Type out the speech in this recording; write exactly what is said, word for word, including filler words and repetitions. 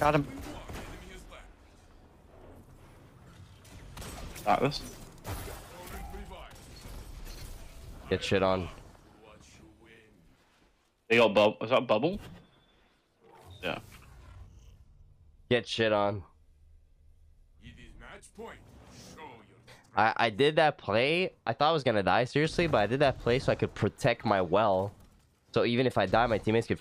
Got him. Got this. Get shit on. They got bubble. Is that bubble? Yeah. Get shit on. I, I did that play. I thought I was gonna die, seriously, but I did that play so I could protect my well. So even if I die, my teammates could